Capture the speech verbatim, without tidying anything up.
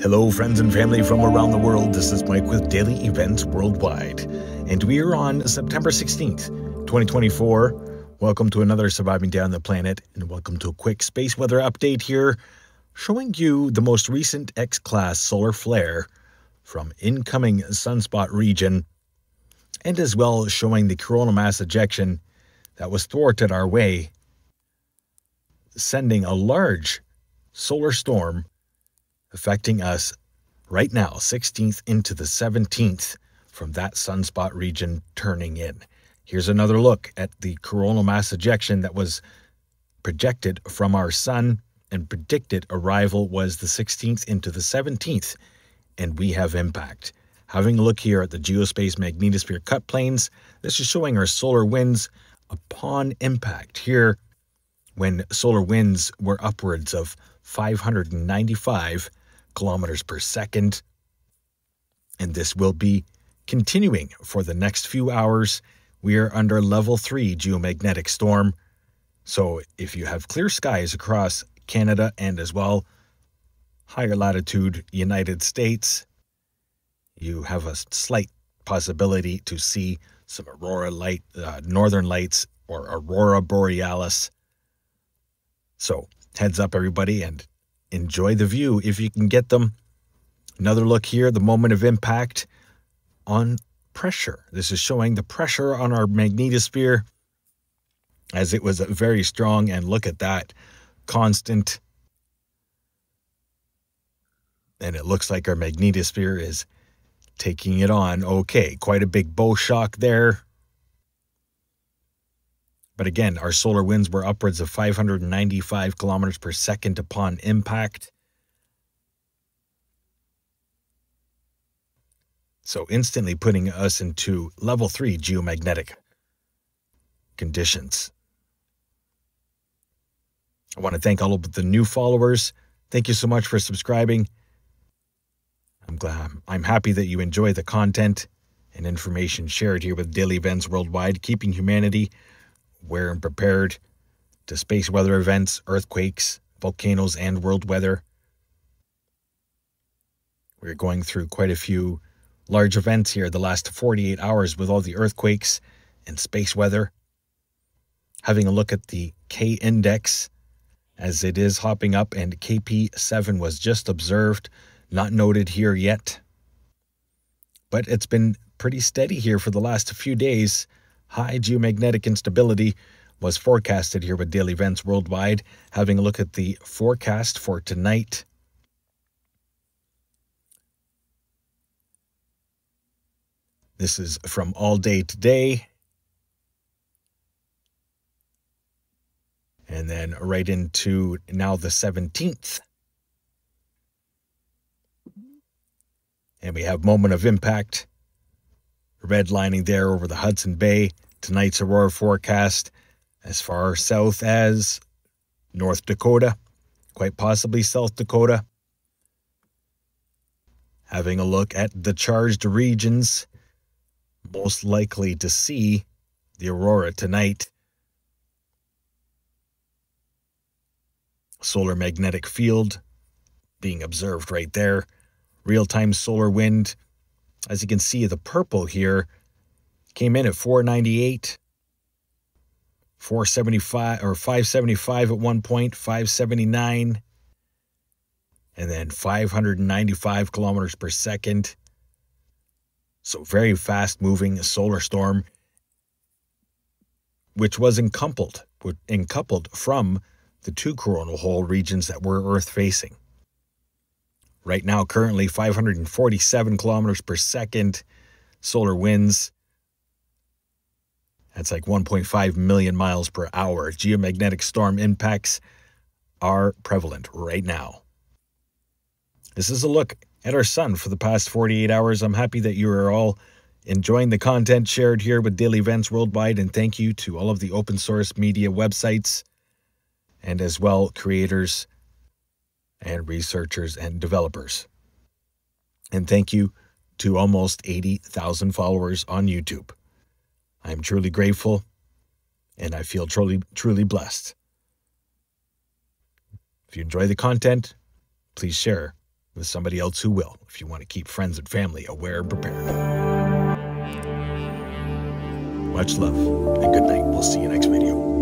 Hello, friends and family from around the world. This is Mike with Daily Events Worldwide, and we are on September sixteenth, twenty twenty-four. Welcome to another Surviving Day on the Planet, and welcome to a quick space weather update here, showing you the most recent X-Class solar flare from incoming sunspot region, and as well showing the coronal mass ejection that was thwarted our way, sending a large solar storm affecting us right now, sixteenth into the seventeenth, from that sunspot region turning in. Here's another look at the coronal mass ejection that was projected from our sun and predicted arrival was the sixteenth into the seventeenth, and we have impact. Having a look here at the geospace magnetosphere cut planes, this is showing our solar winds upon impact here, when solar winds were upwards of five hundred ninety-five kilometers per second. And this will be continuing for the next few hours. We are under level three geomagnetic storm. So if you have clear skies across Canada and as well higher latitude United States, you have a slight possibility to see some aurora light, uh, northern lights, or aurora borealis. So heads up, everybody, and enjoy the view if you can get them. Another look here, the moment of impact on pressure. This is showing the pressure on our magnetosphere, as it was very strong, and look at that, constant. And it looks like our magnetosphere is taking it on okay. Quite a big bow shock there. But again, our solar winds were upwards of five hundred ninety-five kilometers per second upon impact. So instantly putting us into level three geomagnetic conditions. I want to thank all of the new followers. Thank you so much for subscribing. I'm glad, I'm happy that you enjoy the content and information shared here with Daily Events Worldwide, keeping humanity aware and prepared to space weather events, earthquakes, volcanoes, and world weather. We're going through quite a few large events here the last forty-eight hours with all the earthquakes and space weather. Having a look at the K index, as it is hopping up, and K P seven was just observed. Not noted here yet, but it's been pretty steady here for the last few days. High geomagnetic instability was forecasted here with Daily Events Worldwide. Having a look at the forecast for tonight. This is from all day today, and then right into now the seventeenth. And we have moment of impact, redlining there over the Hudson Bay. Tonight's aurora forecast as far south as North Dakota, quite possibly South Dakota. Having a look at the charged regions, most likely to see the aurora tonight. Solar magnetic field being observed right there. Real-time solar wind, as you can see, the purple here came in at four ninety-eight, four seventy-five, or five seventy-five at one point, five seventy-nine, and then five hundred ninety-five kilometers per second. So very fast-moving solar storm, which was encoupled, encoupled from the two coronal hole regions that were Earth-facing. Right now, currently five hundred forty-seven kilometers per second solar winds. That's like one point five million miles per hour. Geomagnetic storm impacts are prevalent right now. This is a look at our sun for the past forty-eight hours. I'm happy that you are all enjoying the content shared here with Daily Events Worldwide, and thank you to all of the open source media websites and as well creators and researchers and developers. And thank you to almost eighty thousand followers on YouTube. I'm truly grateful, and I feel truly, truly blessed. If you enjoy the content, please share with somebody else who will, if you want to keep friends and family aware and prepared. Much love, and good night. We'll see you next video.